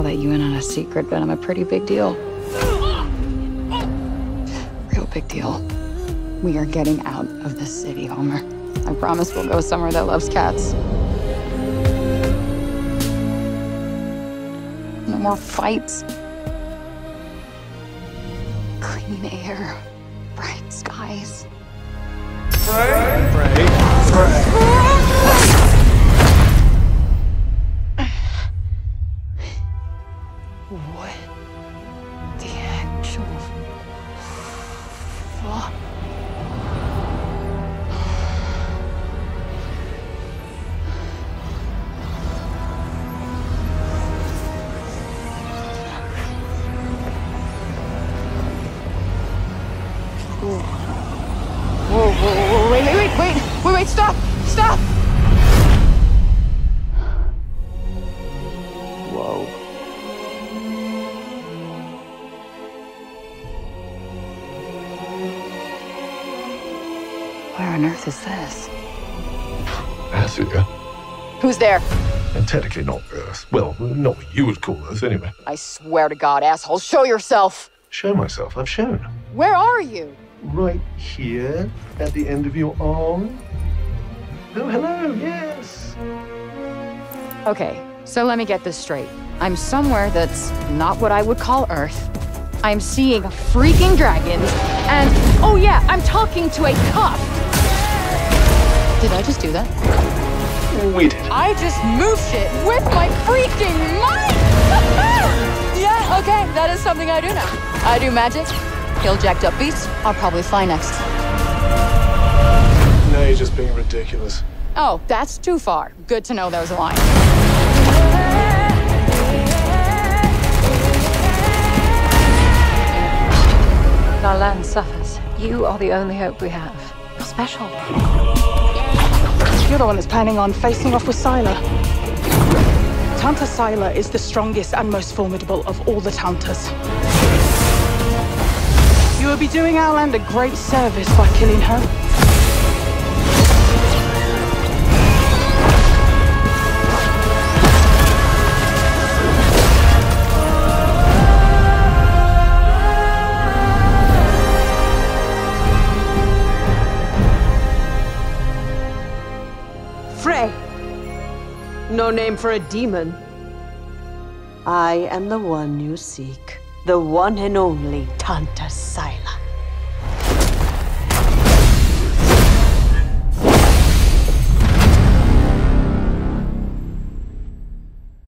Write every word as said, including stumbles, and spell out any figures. I'll let you in on a secret, but I'm a pretty big deal. Real big deal. We are getting out of the city, Homer. I promise we'll go somewhere that loves cats. No more fights. Clean air. Bright skies. Pray, pray, pray. What the actual fuck? Whoa, whoa, whoa, wait, wait, wait, wait, wait, wait, stop, stop! Whoa. Where on earth is this? Scylla. Who's there? And technically not Earth. Well, not what you would call Earth, anyway. I swear to God, asshole, show yourself! Show myself? I've shown. Where are you? Right here, at the end of your arm. Oh, hello, yes. Okay, so let me get this straight. I'm somewhere that's not what I would call Earth. I'm seeing freaking dragons, and oh yeah, I'm talking to a cop. Did I just do that? We did. I just moved shit with my freaking mind! Yeah, okay, that is something I do now. I do magic. Kill jacked up beasts. I'll probably fly next. No, you're just being ridiculous. Oh, that's too far. Good to know there's a line. Our land suffers. You are the only hope we have. You're special. You're the one that's planning on facing off with Scylla. Tantor Scylla is the strongest and most formidable of all the Tantors. You will be doing our land a great service by killing her. Frey. No name for a demon. I am the one you seek. The one and only Tantor Scylla.